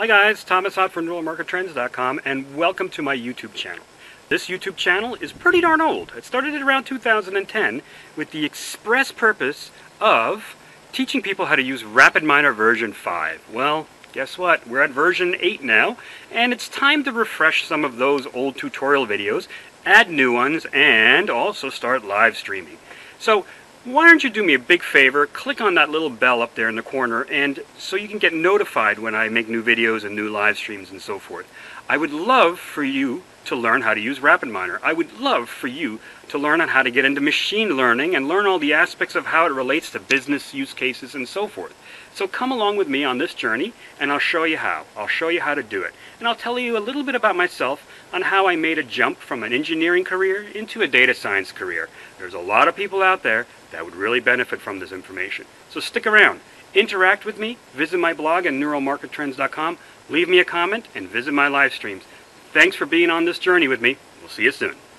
Hi guys, Thomas Hoff from NeuralMarketTrends.com, and welcome to my YouTube channel. This YouTube channel is pretty darn old. It started at around 2010 with the express purpose of teaching people how to use RapidMiner version 5. Well, guess what? We're at version 8 now, and it's time to refresh some of those old tutorial videos, add new ones, and also start live streaming. So, why don't you do me a big favor, click on that little bell up there in the corner, and so you can get notified when I make new videos and new live streams and so forth. I would love for you to learn how to use RapidMiner. I would love for you to learn on how to get into machine learning and learn all the aspects of how it relates to business use cases and so forth. So come along with me on this journey, and I'll show you how. I'll show you how to do it. And I'll tell you a little bit about myself on how I made a jump from an engineering career into a data science career. There's a lot of people out there that would really benefit from this information. So stick around, interact with me, visit my blog at NeuralMarketTrends.com, leave me a comment, and visit my live streams. Thanks for being on this journey with me. We'll see you soon.